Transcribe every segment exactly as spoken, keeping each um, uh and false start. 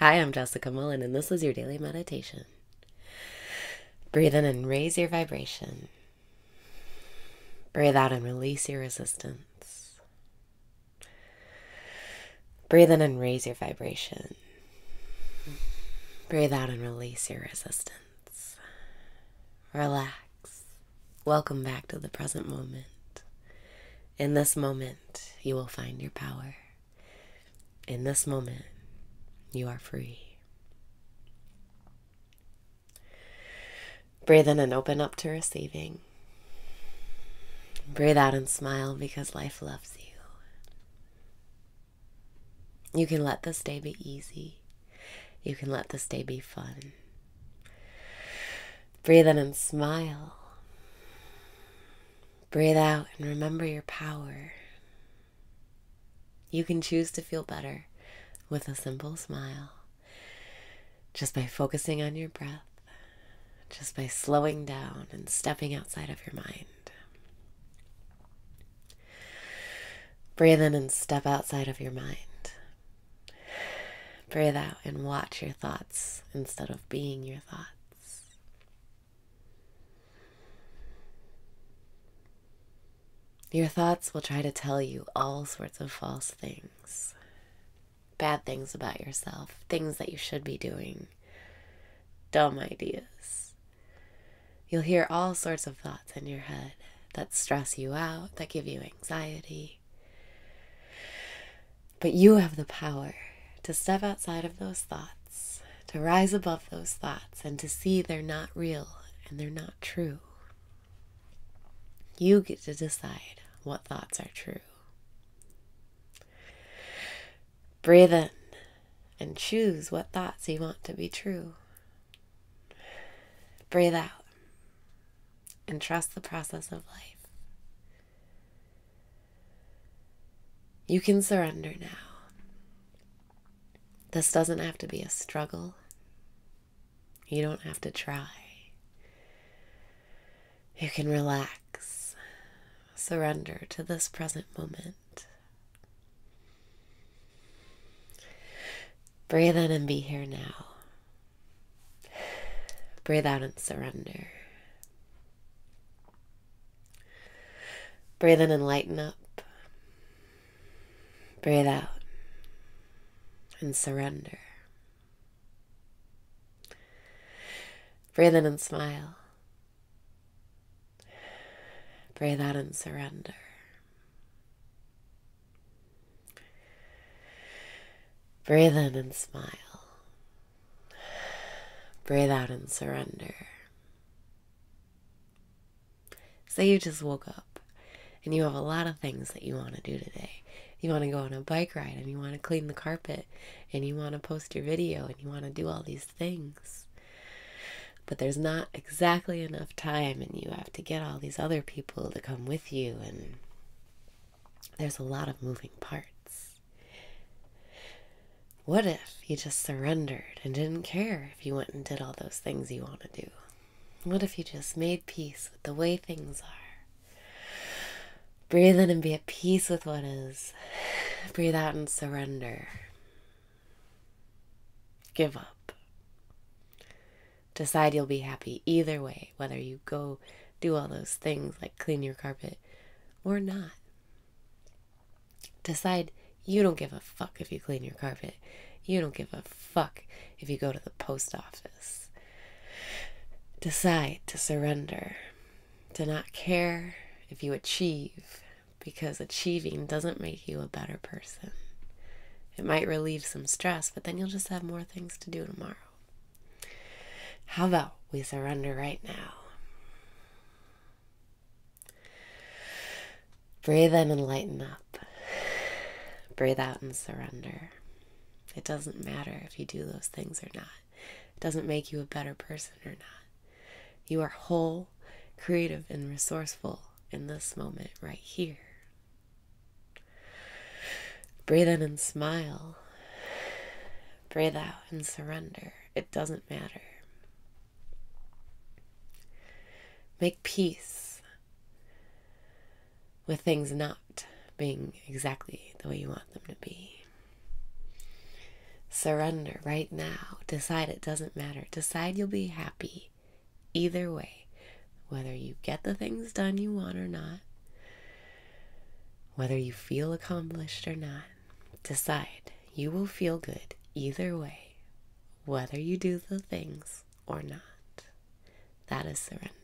Hi, I'm Jessica Mullen, and this is your daily meditation. Breathe in and raise your vibration. Breathe out and release your resistance. Breathe in and raise your vibration. Breathe out and release your resistance. Relax. Welcome back to the present moment. In this moment, you will find your power. In this moment, you are free. Breathe in and open up to receiving. Breathe out and smile because life loves you. You can let this day be easy. You can let this day be fun. Breathe in and smile. Breathe out and remember your power. You can choose to feel better with a simple smile, just by focusing on your breath, just by slowing down and stepping outside of your mind. Breathe in and step outside of your mind. Breathe out and watch your thoughts instead of being your thoughts. Your thoughts will try to tell you all sorts of false things. Bad things about yourself, things that you should be doing, dumb ideas. You'll hear all sorts of thoughts in your head that stress you out, that give you anxiety. But you have the power to step outside of those thoughts, to rise above those thoughts, and to see they're not real and they're not true. You get to decide what thoughts are true. Breathe in and choose what thoughts you want to be true. Breathe out and trust the process of life. You can surrender now. This doesn't have to be a struggle. You don't have to try. You can relax, surrender to this present moment. Breathe in and be here now. Breathe out and surrender. Breathe in and lighten up. Breathe out and surrender. Breathe in and smile. Breathe out and surrender. Breathe in and smile. Breathe out and surrender. Say you just woke up and you have a lot of things that you want to do today. You want to go on a bike ride, and you want to clean the carpet, and you want to post your video, and you want to do all these things. But there's not exactly enough time, and you have to get all these other people to come with you, and there's a lot of moving parts. What if you just surrendered and didn't care if you went and did all those things you want to do? What if you just made peace with the way things are? Breathe in and be at peace with what is. Breathe out and surrender. Give up. Decide you'll be happy either way, whether you go do all those things like clean your carpet or not. Decide you don't give a fuck if you clean your carpet. You don't give a fuck if you go to the post office. Decide to surrender, to not care if you achieve, because achieving doesn't make you a better person. It might relieve some stress, but then you'll just have more things to do tomorrow. How about we surrender right now? Breathe in and lighten up. Breathe out and surrender. It doesn't matter if you do those things or not. It doesn't make you a better person or not. You are whole, creative, and resourceful in this moment right here. Breathe in and smile. Breathe out and surrender. It doesn't matter. Make peace with things not being exactly the way you want them to be. surrender right now. Decide it doesn't matter. Decide you'll be happy either way, whether you get the things done you want or not, whether you feel accomplished or not. Decide you will feel good either way, whether you do the things or not. That is surrender.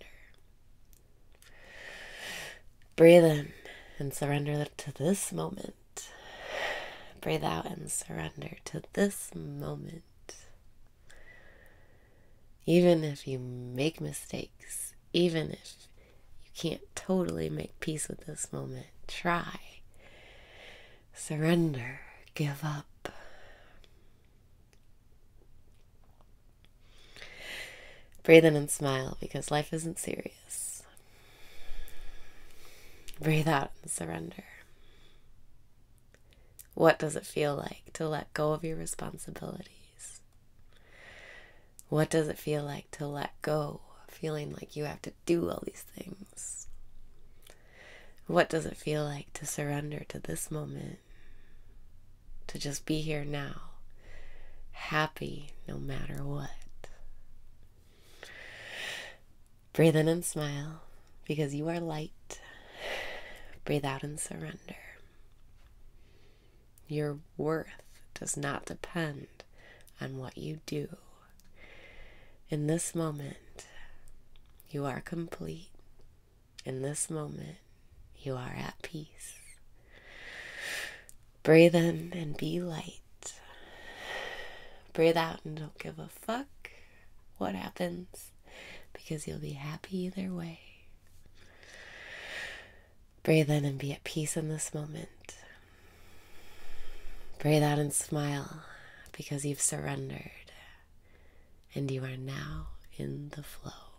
Breathe in and surrender to this moment. Breathe out and surrender to this moment. Even if you make mistakes, even if you can't totally make peace with this moment, try. Surrender. Give up. Breathe in and smile, because life isn't serious. Breathe out and surrender. What does it feel like to let go of your responsibilities? What does it feel like to let go, feeling like you have to do all these things? What does it feel like to surrender to this moment? To just be here now, happy no matter what. Breathe in and smile, because you are light. Breathe out and surrender. Your worth does not depend on what you do. In this moment, you are complete. In this moment, you are at peace. Breathe in and be light. Breathe out and don't give a fuck what happens, because you'll be happy either way. Breathe in and be at peace in this moment. Breathe out and smile, because you've surrendered and you are now in the flow.